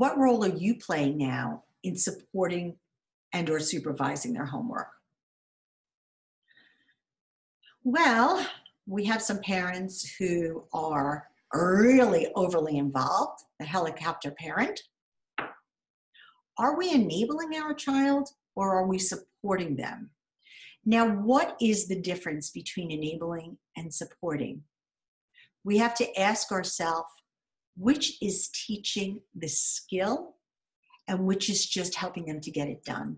what role are you playing now in supporting and or supervising their homework? Well, we have some parents who are really overly involved, the helicopter parent. Are we enabling our child or are we supporting them? Now, what is the difference between enabling and supporting? We have to ask ourselves, which is teaching the skill and which is just helping them to get it done?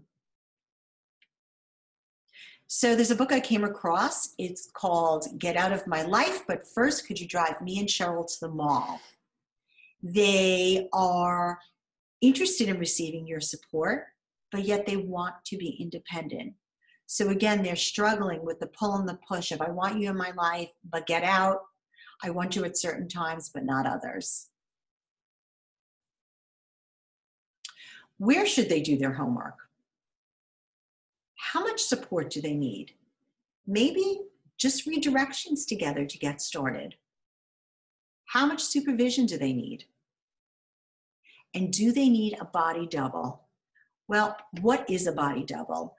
So there's a book I came across. It's called Get Out of My Life but First Could You Drive Me and Cheryl to the Mall? They are interested in receiving your support, but yet they want to be independent. So again, they're struggling with the pull and the push of I want you in my life, but get out. I want you at certain times, but not others. Where should they do their homework? How much support do they need? Maybe just read directions together to get started. How much supervision do they need? And do they need a body double? Well, what is a body double?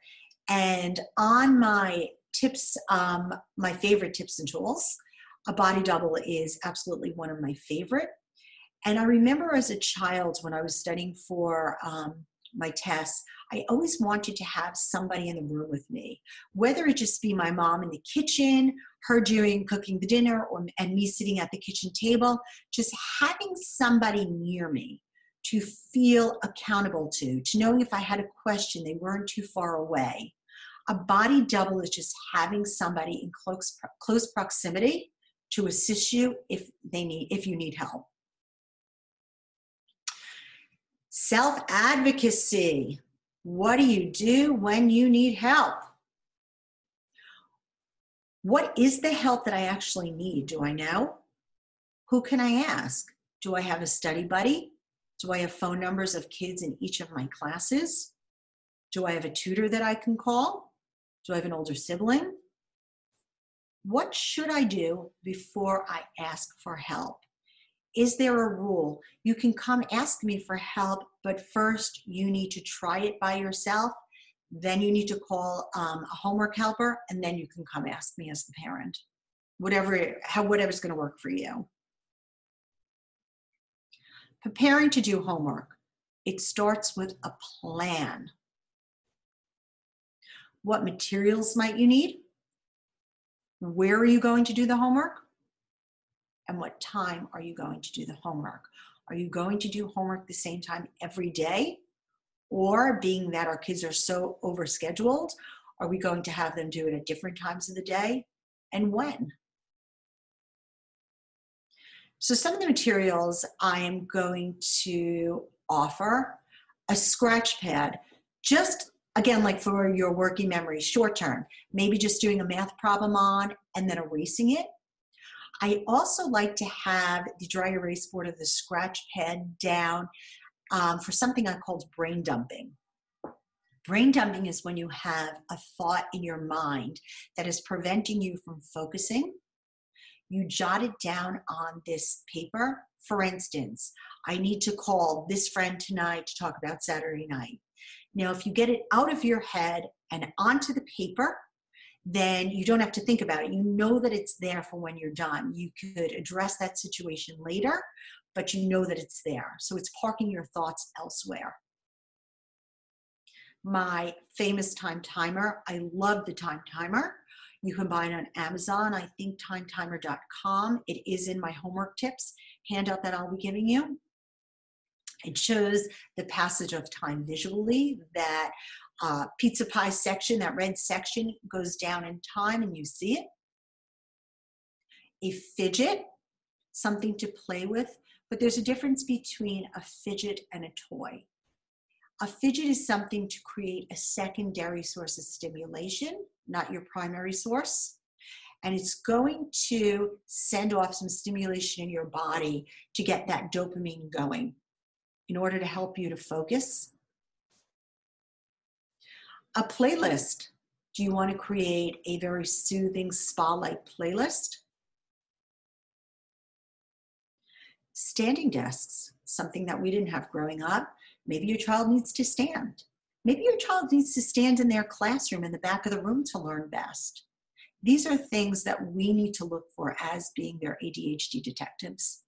And on my tips, my favorite tips and tools, a body double is absolutely one of my favorite. And I remember as a child when I was studying for my tests, I always wanted to have somebody in the room with me, whether it just be my mom in the kitchen, her cooking the dinner, and me sitting at the kitchen table, just having somebody near me to feel accountable to knowing if I had a question, they weren't too far away. A body double is just having somebody in close proximity to assist you if you need help. Self-advocacy. What do you do when you need help? What is the help that I actually need? Do I know? Who can I ask? Do I have a study buddy? Do I have phone numbers of kids in each of my classes? Do I have a tutor that I can call? Do I have an older sibling? What should I do before I ask for help? Is there a rule? You can come ask me for help, but first you need to try it by yourself. Then you need to call a homework helper, and then you can come ask me as the parent. Whatever's going to work for you. Preparing to do homework. It starts with a plan. What materials might you need? Where are you going to do the homework? And what time are you going to do the homework? Are you going to do homework the same time every day? Or being that our kids are so overscheduled, are we going to have them do it at different times of the day? And when? So some of the materials I am going to offer, a scratch pad, just again, like for your working memory, short term, maybe just doing a math problem on and then erasing it. I also like to have the dry erase board of the scratch pad down for something I call brain dumping. Brain dumping is when you have a thought in your mind that is preventing you from focusing. You jot it down on this paper. For instance, I need to call this friend tonight to talk about Saturday night. Now, if you get it out of your head and onto the paper, then you don't have to think about it. You know that it's there for when you're done. You could address that situation later, but you know that it's there. So it's parking your thoughts elsewhere. My famous time timer, I love the time timer. You can buy it on Amazon, I think timetimer.com. It is in my homework tips handout that I'll be giving you. It shows the passage of time visually. That pizza pie section, that red section, goes down in time and you see it. A fidget, something to play with, but there's a difference between a fidget and a toy. A fidget is something to create a secondary source of stimulation, not your primary source. And it's going to send off some stimulation in your body to get that dopamine going, in order to help you to focus. A playlist. Do you want to create a very soothing spa-like playlist? standing desks, something that we didn't have growing up. Maybe your child needs to stand. Maybe your child needs to stand in their classroom in the back of the room to learn best. These are things that we need to look for as being their ADHD detectives.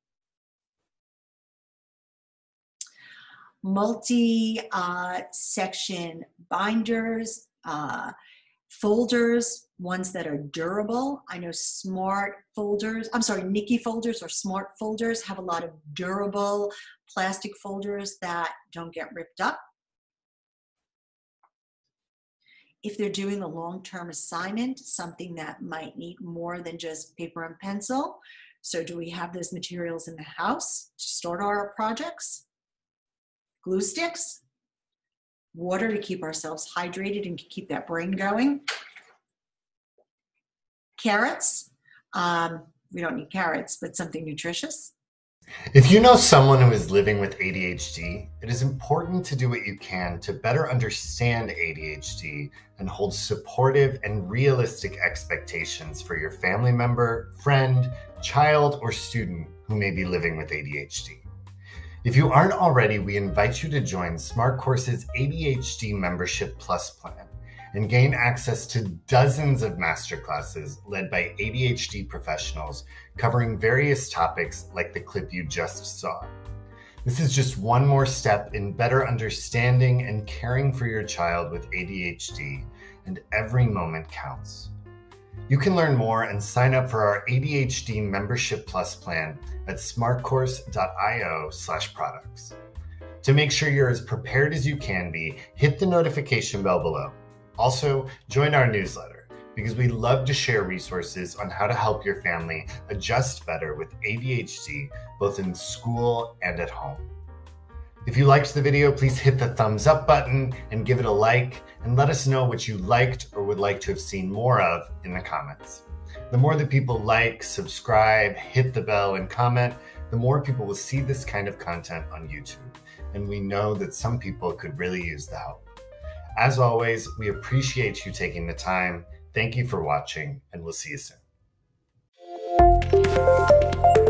Multi-section binders, folders, ones that are durable. I know Nikkei folders or smart folders have a lot of durable plastic folders that don't get ripped up. If they're doing a long-term assignment, something that might need more than just paper and pencil. So do we have those materials in the house to start our projects? Glue sticks, water to keep ourselves hydrated and to keep that brain going. Carrots, we don't need carrots, but something nutritious. If you know someone who is living with ADHD, it is important to do what you can to better understand ADHD and hold supportive and realistic expectations for your family member, friend, child, or student who may be living with ADHD. If you aren't already, we invite you to join SmartCourse's ADHD Membership Plus plan and gain access to dozens of masterclasses led by ADHD professionals covering various topics like the clip you just saw. This is just one more step in better understanding and caring for your child with ADHD, and every moment counts. You can learn more and sign up for our ADHD Membership Plus plan at smartcourse.io/products. To make sure you're as prepared as you can be, hit the notification bell below. Also, join our newsletter because we love to share resources on how to help your family adjust better with ADHD, both in school and at home. If you liked the video, please hit the thumbs up button and give it a like, and let us know what you liked or would like to have seen more of in the comments. The more that people like, subscribe, hit the bell, and comment, the more people will see this kind of content on YouTube. And we know that some people could really use the help. As always, we appreciate you taking the time. Thank you for watching, and we'll see you soon.